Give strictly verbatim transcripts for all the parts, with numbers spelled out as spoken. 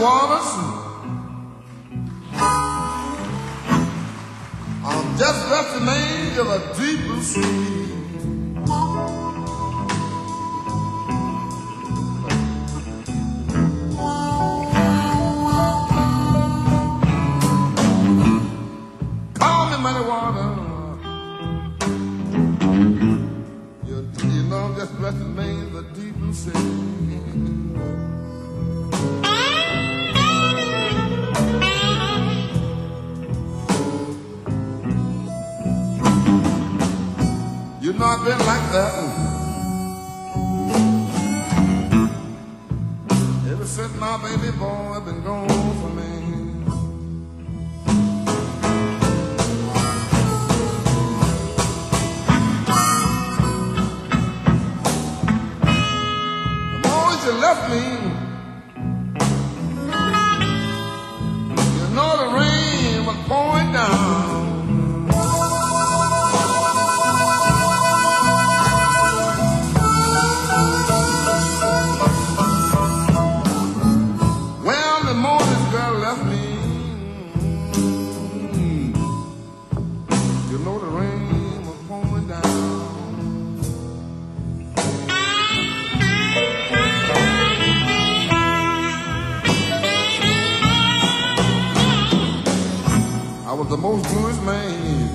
wanna see. I'm just left the name of a deep blue sea. Call me muddy water. You, you know I'm just left the name of a deep blue sea. You know I've been like that ever since my baby boy been gone for me. The moment you left me, you know the rain was pouring down. The most bluest man,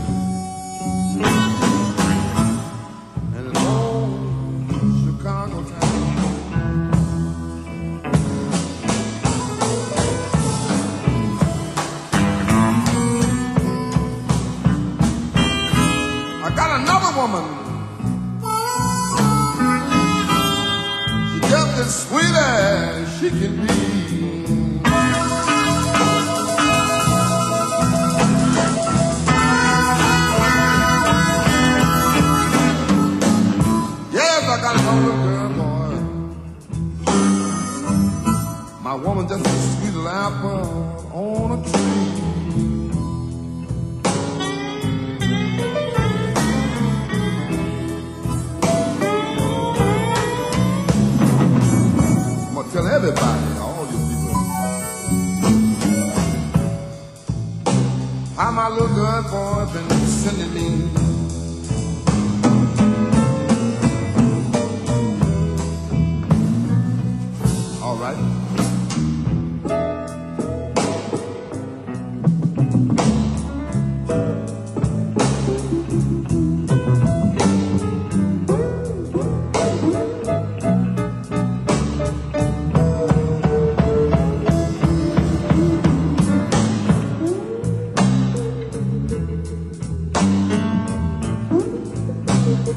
and in old Chicago town. I got another woman. She just as sweet as she can be. My woman just a sweet apple on a tree. I'm gonna tell everybody, all you people, how my little good boy been sending me.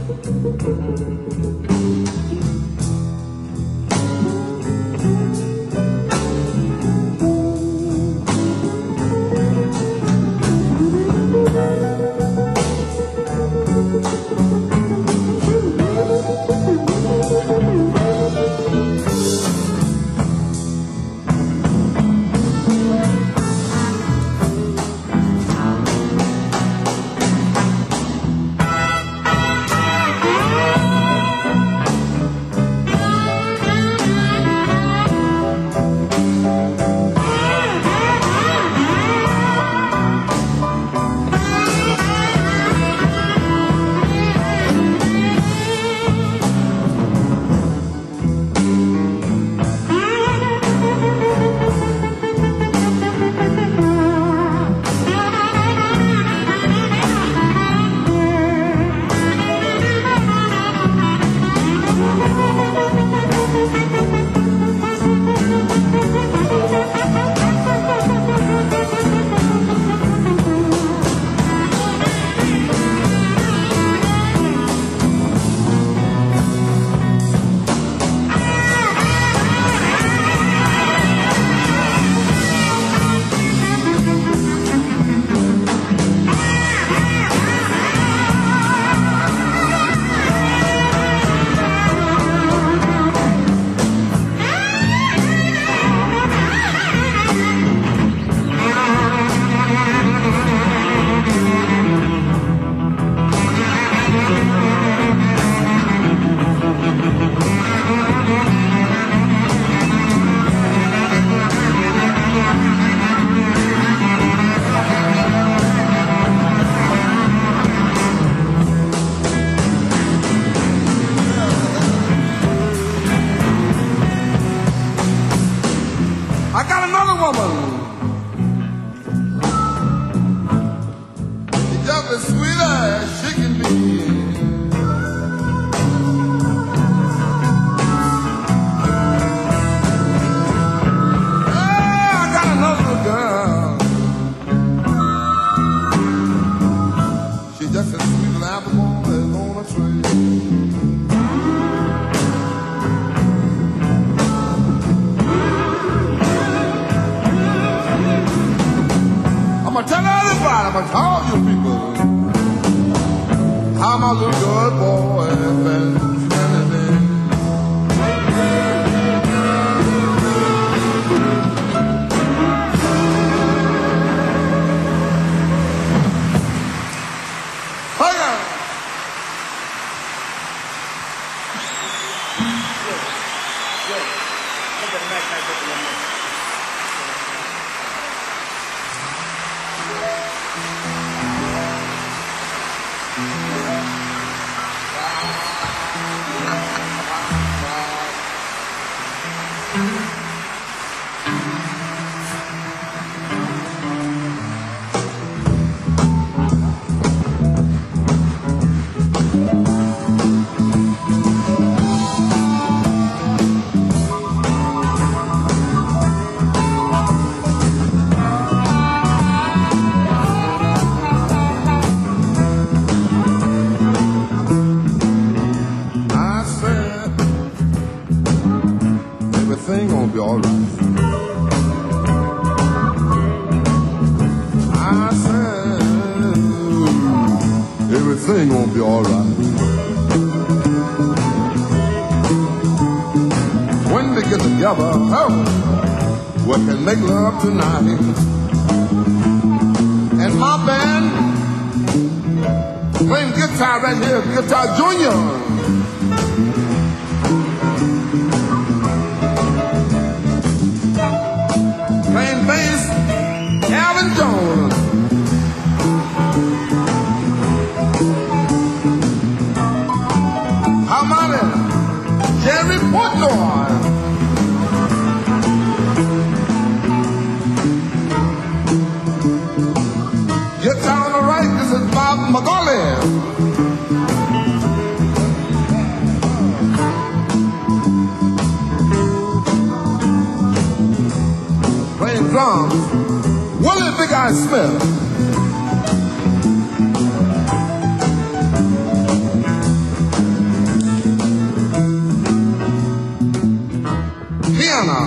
Thank you. just as sweet as she can be. I'm gonna tell you people, I'm a little good boy and make love tonight. And my band playing guitar right here, Guitar Junior. Playing bass, Alvin Jones. Harmonica, Jerry Portnoy. McGolly. Playing drums, Willie Big Eyes Smith. Piano,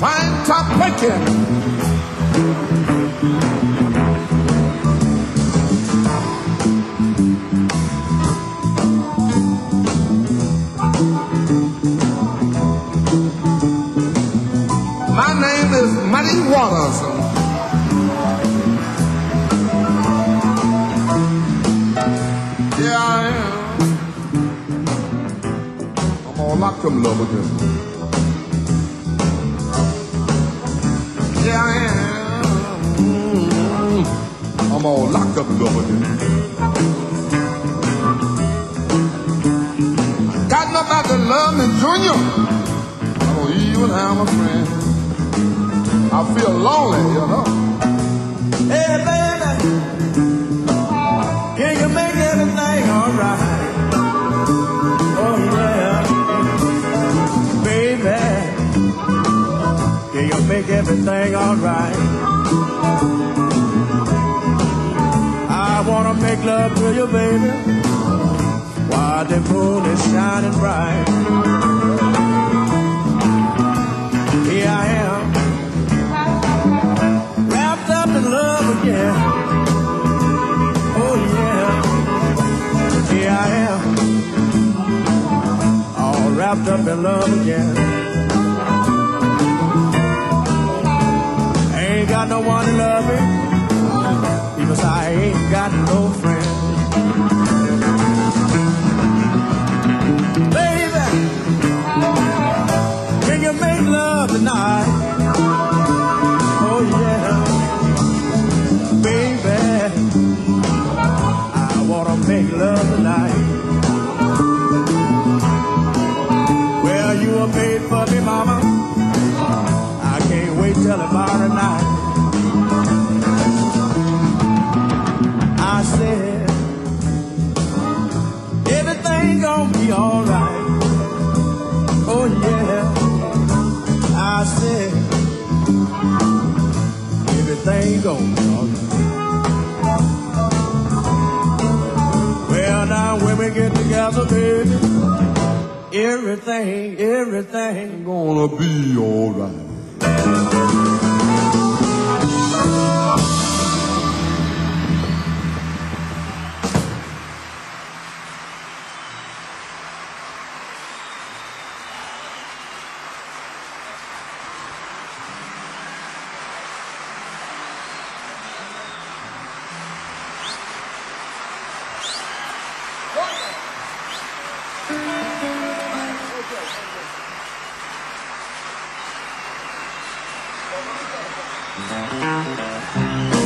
Pinetop Perkins. Come love again. Yeah, I am. I'm all locked up in love again. Got nobody to love me, Junior. I don't even have a friend. I feel lonely, you know. Hey, baby, can you make everything all right? Make everything alright. I wanna make love to you, baby, while the moon is shining bright. Here I am, wrapped up in love again. Oh yeah, here I am, all wrapped up in love again. Ain't got no one to love me, because I ain't got no friend. Baby, can you make love tonight? Oh yeah, baby, I wanna make love tonight. Well, you were made for me, mama. I can't wait till about tonight. everything goes. Well, now when we get together, baby, everything, everything gonna be alright. Thank you.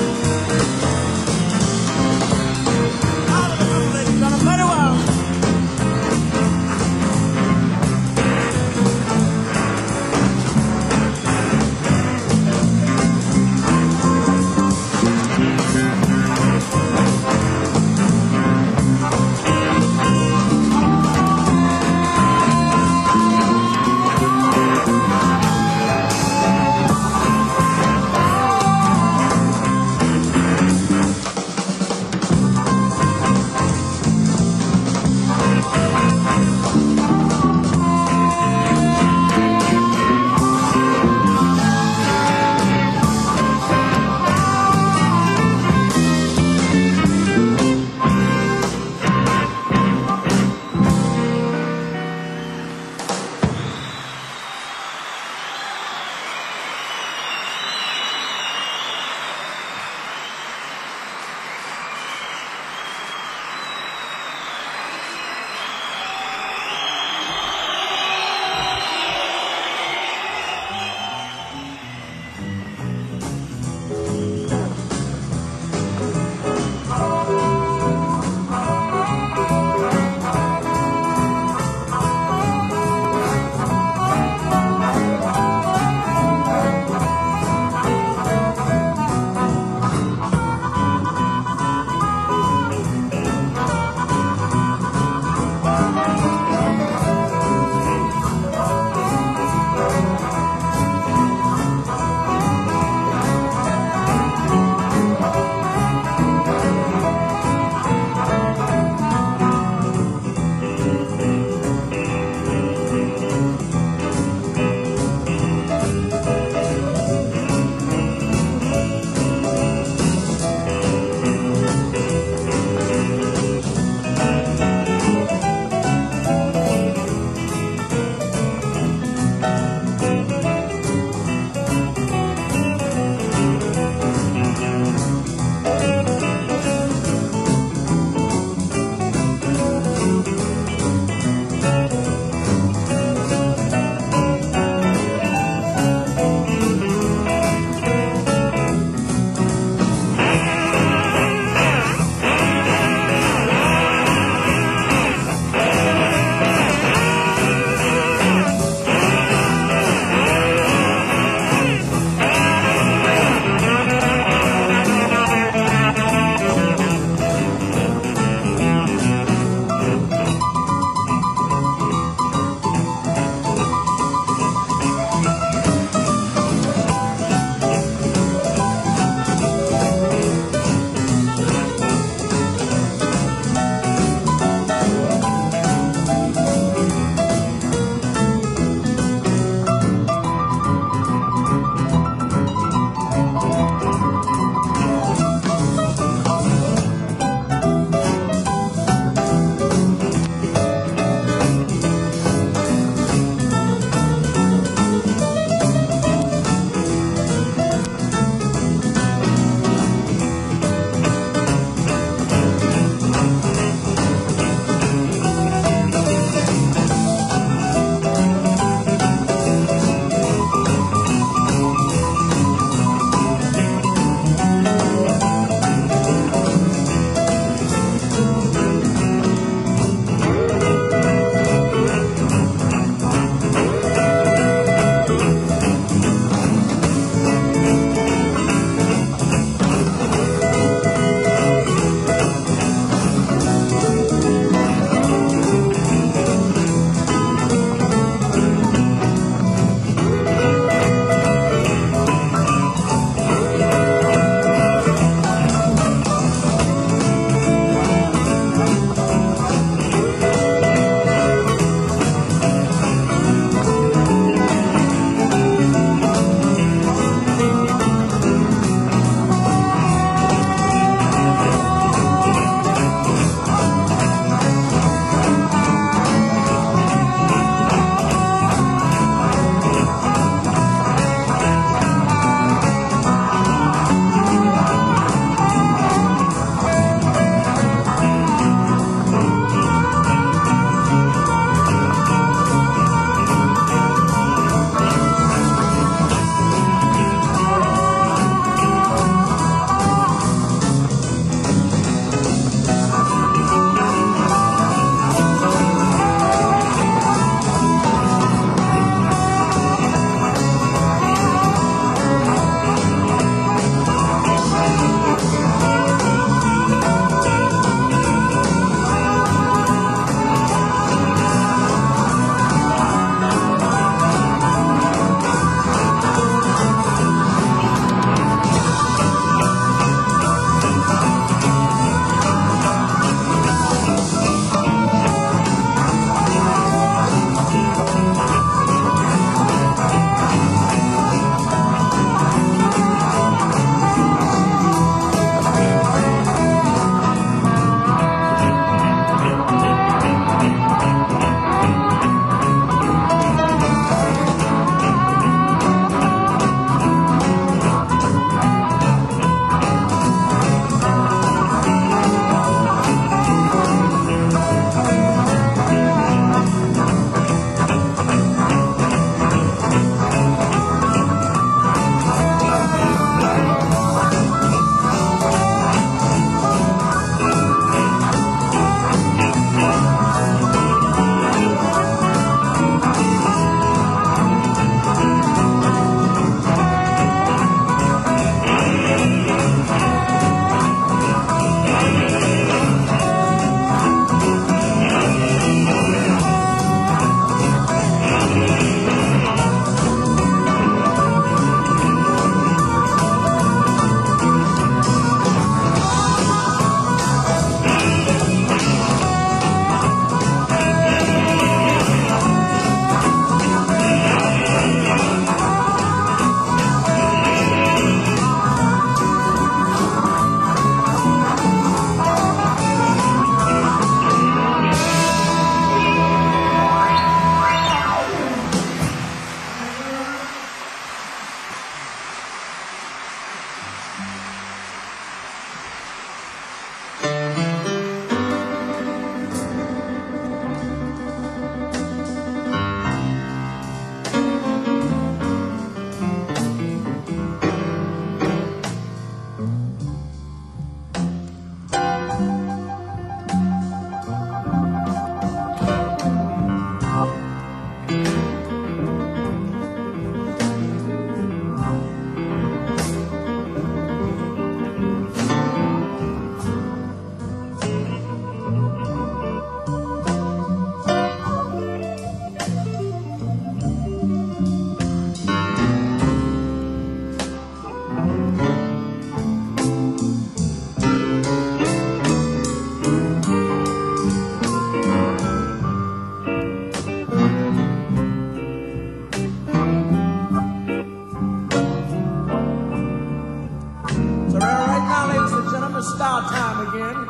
again.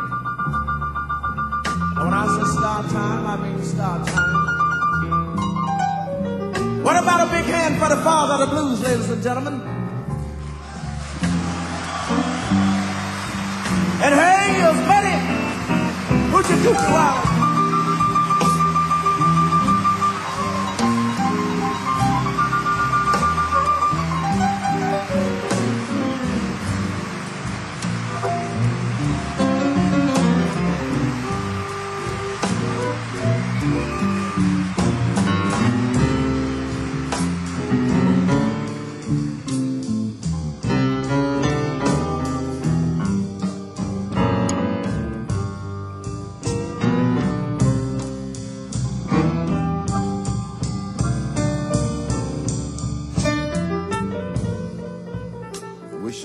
And when I say start time, I mean start time. What about a big hand for the father of the blues, ladies and gentlemen? And hey, as many who you do cry.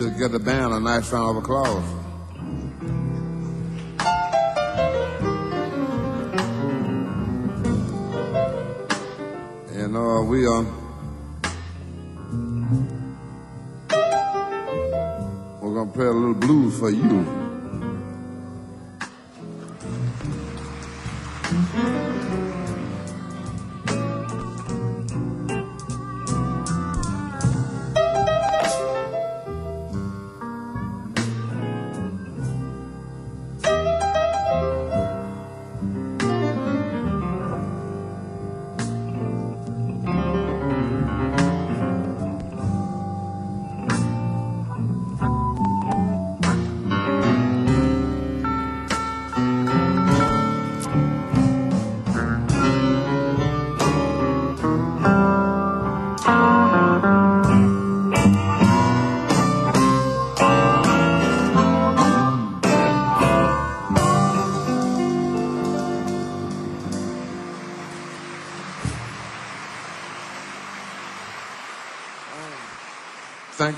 Should get the band a nice round of applause. And uh, we uh, we're gonna play a little blues for you. Thank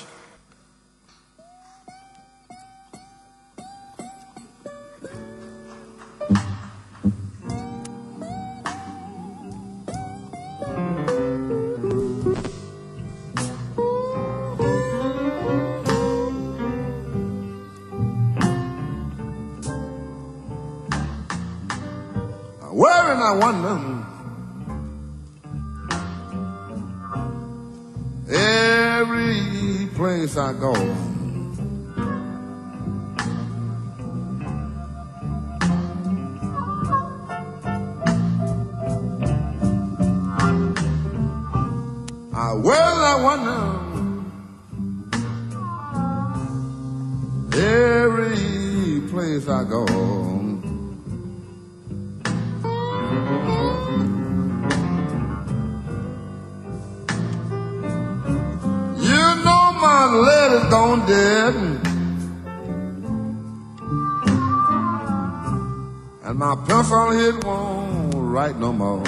Where and I wonder. Place I go, I well I wonder every place I go, lady's gone dead, and my pencil hit won't write no more.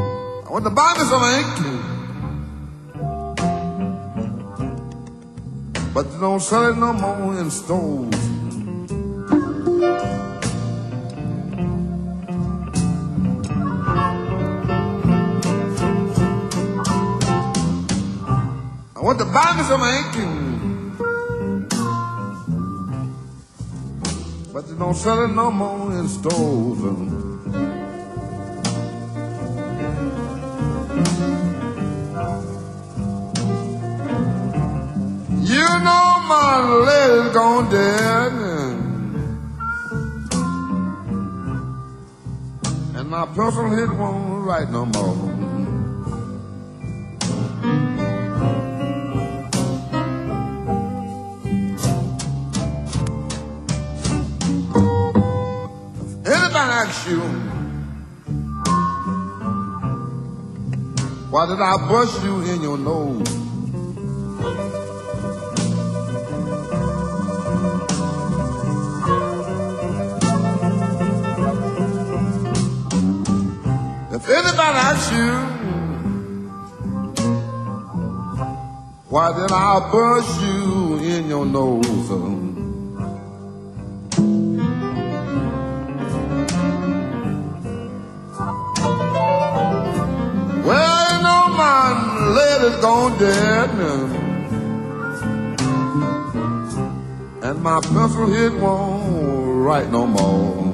I want to buy me some ink, but they don't sell it no more in stores. I want to buy me some ink, but they don't sell it no more in stores. You know my lady's gone dead, and my pencil hit won't write no more. You. Why did I bust you in your nose? If anybody asks you, why did I bust you in your nose? gone dead now, and my pencil it won't write no more.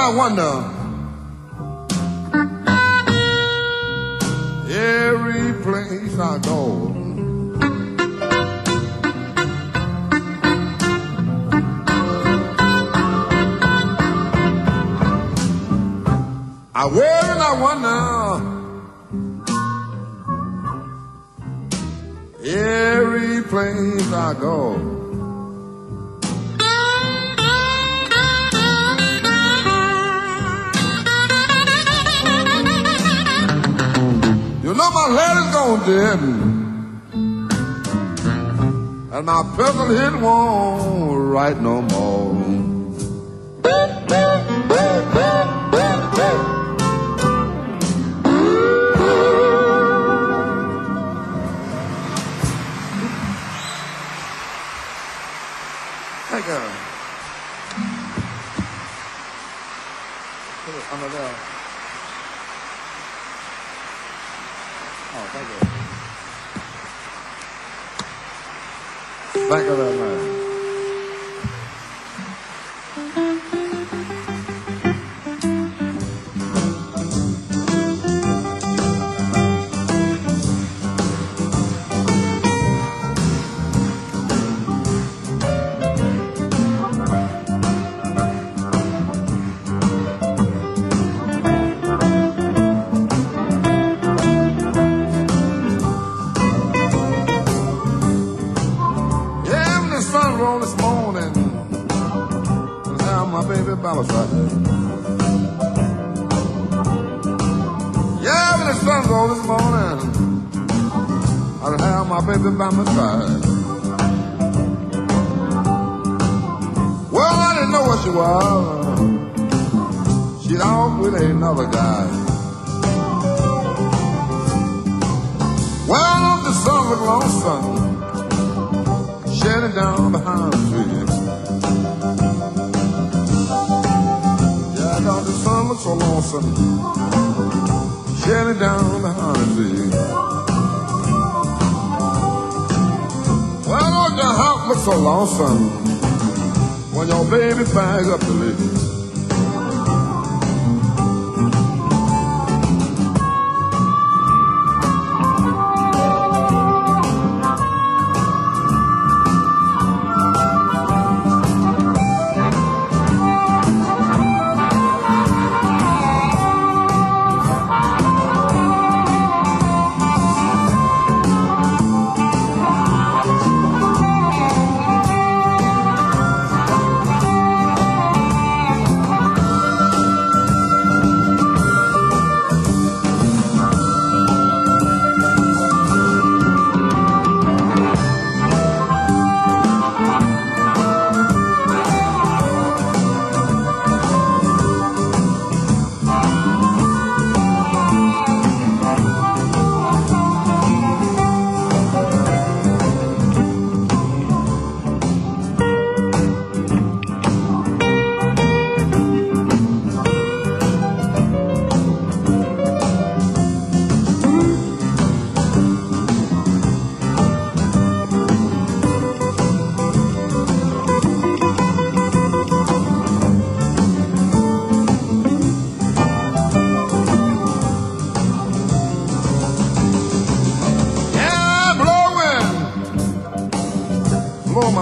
I wonder every place I go, I worry and I wonder every place I go. My letters gone dead, and my pencil it won't write no more. Thank you. Put it under there. Thank you. Thank you very much. By my side. Well, I didn't know what she was. She'd off with another guy. Well, the sun looked lonesome, shedding down behind the trees. Yeah, I thought the sun looked so lonesome, shedding down behind the trees. Looks so lonesome when your baby bags up to leave.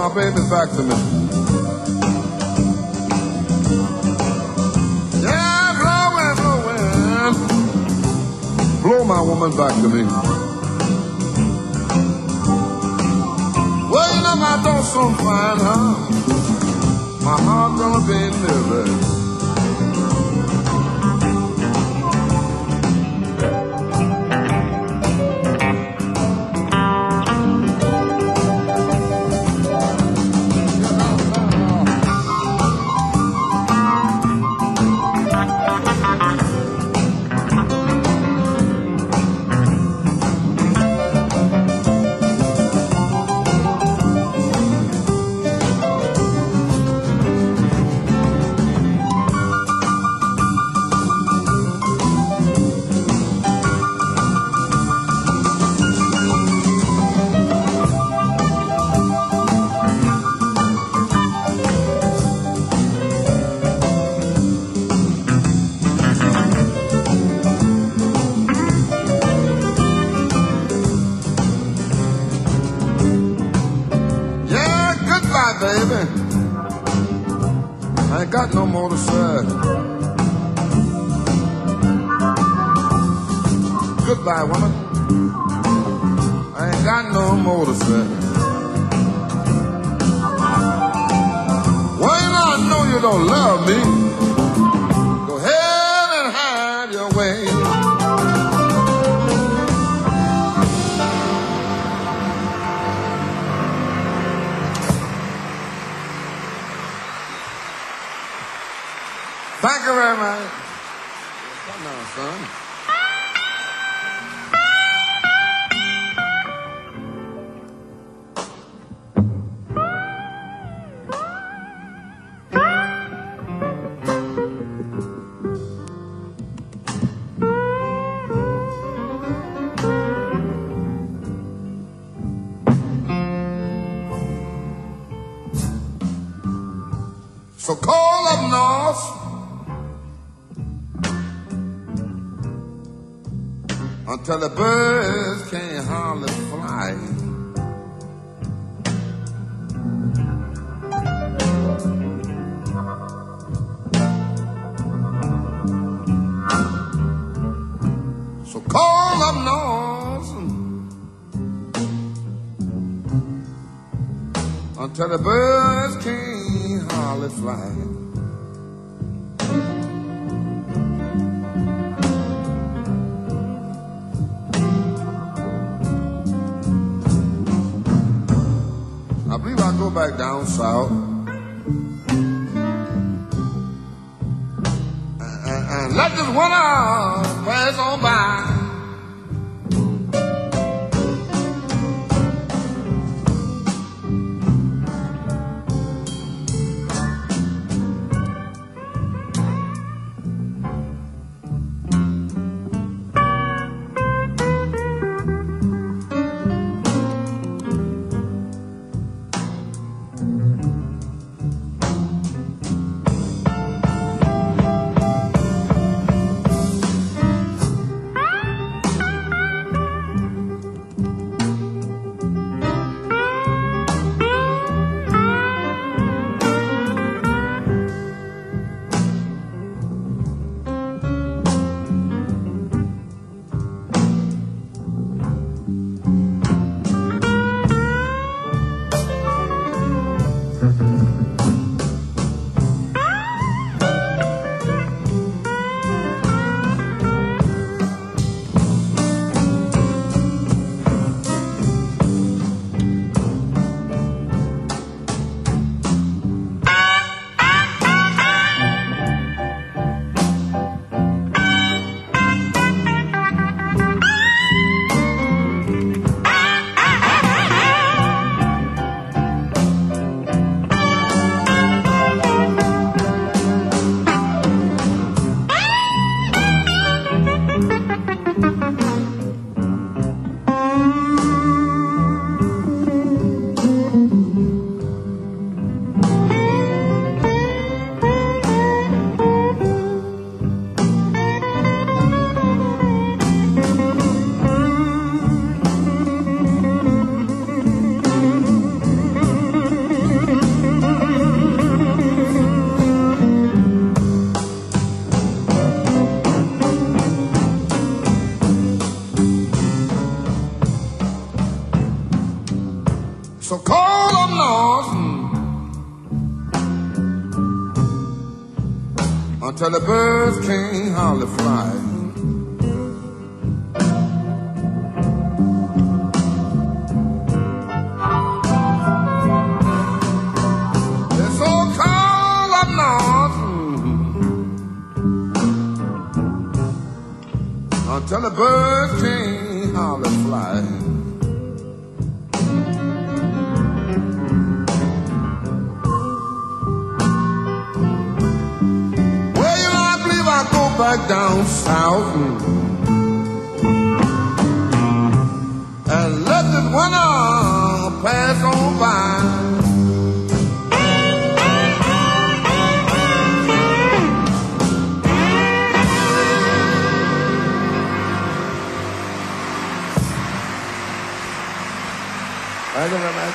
my baby back to me. Blow my woman back to me. Well, you know my dog's so fine, huh? My heart gonna be in there. Goodbye, woman. I ain't got no more to say. Well, you know I know you don't love me. Go ahead and hide your way. Thank you very much. Come on, son. So cold up north, until the birds can't hardly fly. So cold up north, until the birds can't hardly fly. I believe I'll go back down south and, and, and let this winter pass on by. So call up north until the birds can't hardly fly. So call up north until the birds can't hardly fly. Back down south and let this winter pass on by. Thank you very much.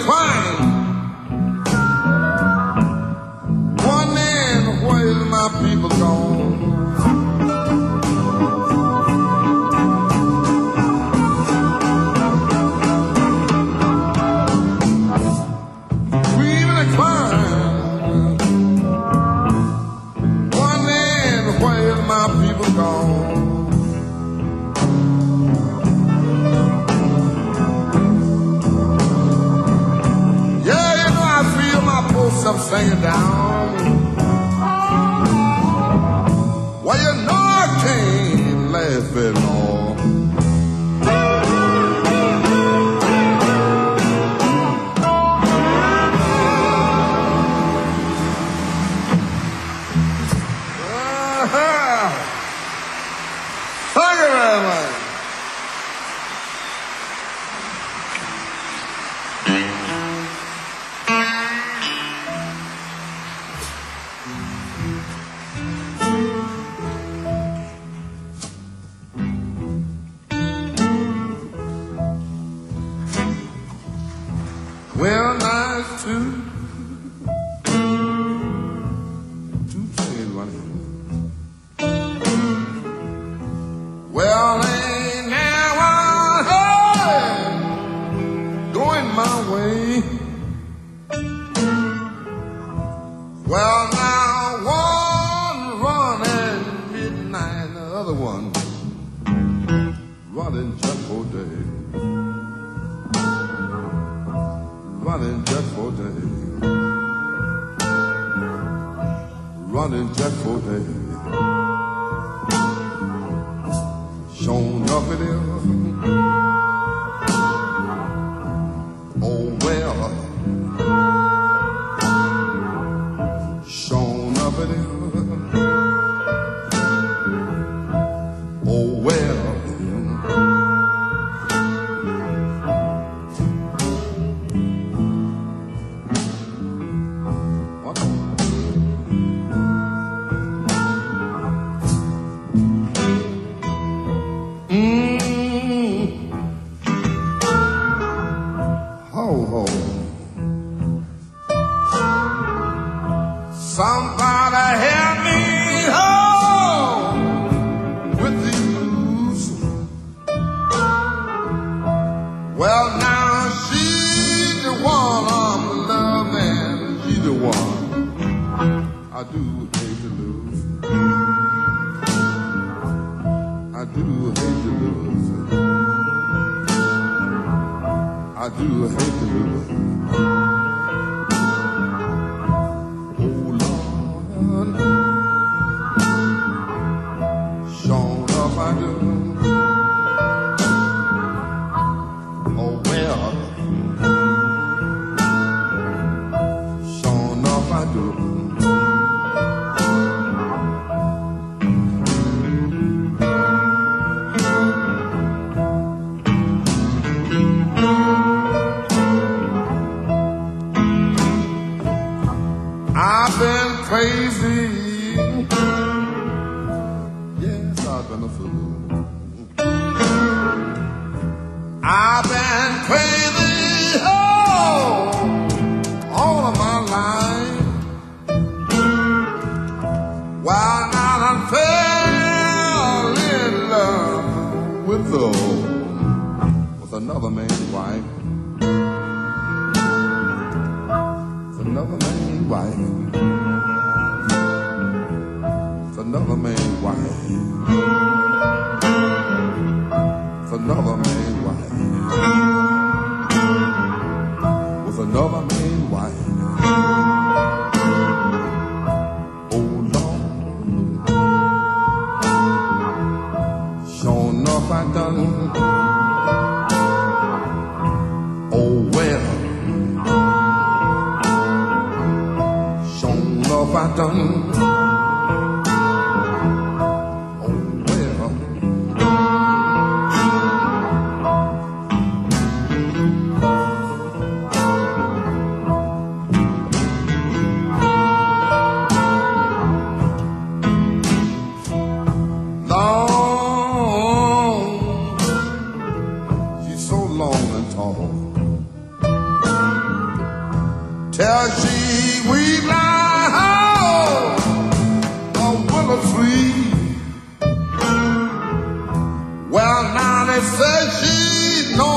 crying. Wondering where's my people gone? Singing down. Well, you know I can't laugh at all. Uh-huh. Thank you very much. Long and tall. till she weep like oh, a willow tree. Well, now they say she's no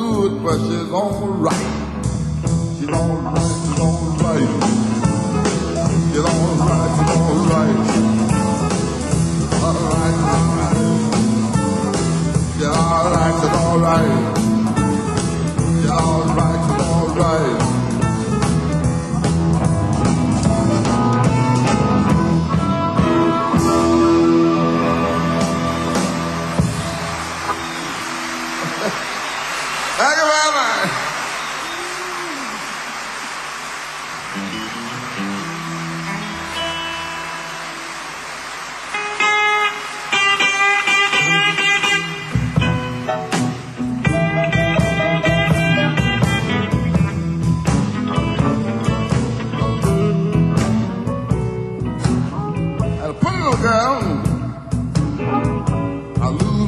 good, but she's all right. She's all right, she's all right. She's all right, she's all right. All right, all right. She's all right, she's all right. She's all right, she's all right.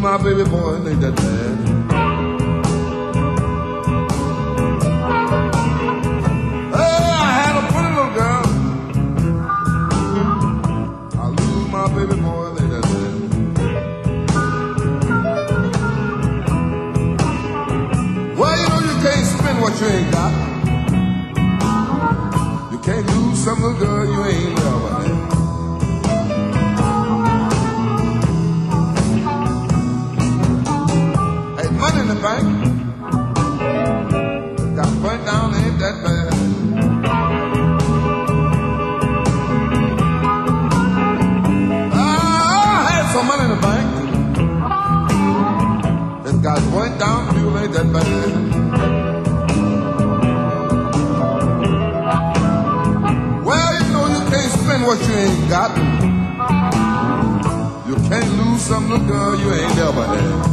My baby boy ain't that bad. Hey, I had a pretty little girl. I lose my baby boy ain't that bad. Well, you know you can't spend what you ain't got. You can't lose some little girl you ain't never had. The bank got burnt down, ain't that bad. I had some money in the bank. It got burnt down, you ain't that bad. Well, you know you can't spend what you ain't got. You can't lose some little girl you ain't ever had.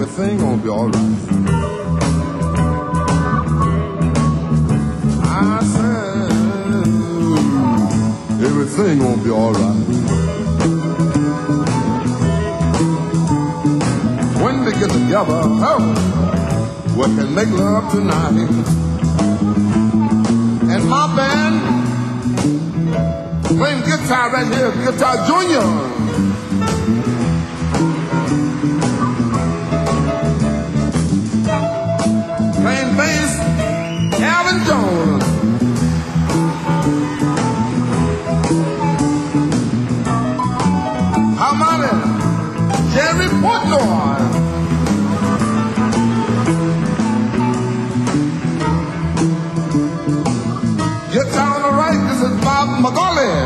Everything gonna be alright. together. Oh, we can make love tonight. And my band playing guitar right here, Guitar Junior. Playing bass, Alan Jones. Jerry Portnoy. Guitar on the right, this is Bob McGauley.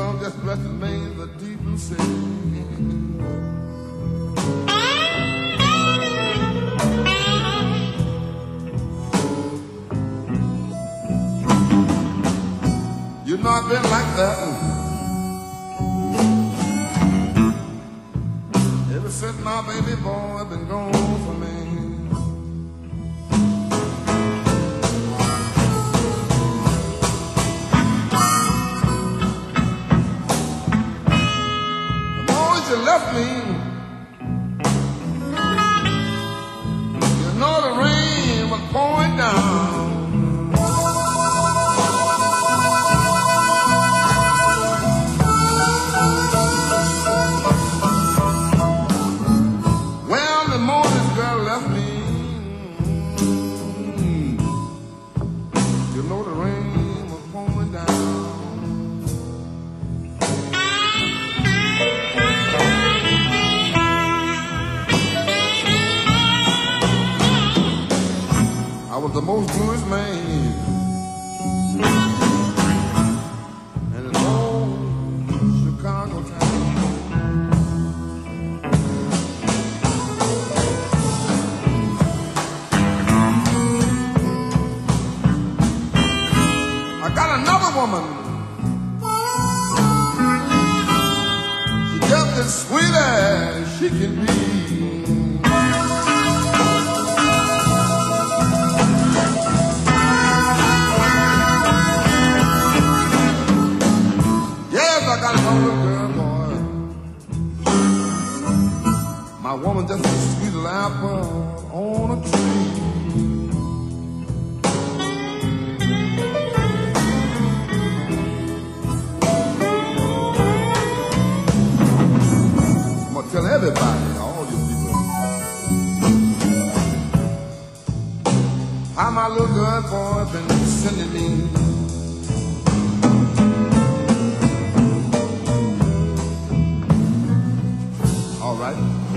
I song just blessed his name, the deep blue sea. You know I've been like that ever since my baby boy been gone for me. The moment you left me, you know the rain was pouring down. The most bluest man in an old Chicago town. I got another woman. She just as sweet as she can be. My woman just a sweet apple on a tree. I'm gonna tell everybody, all you people, how my little good boy been sending me. All right.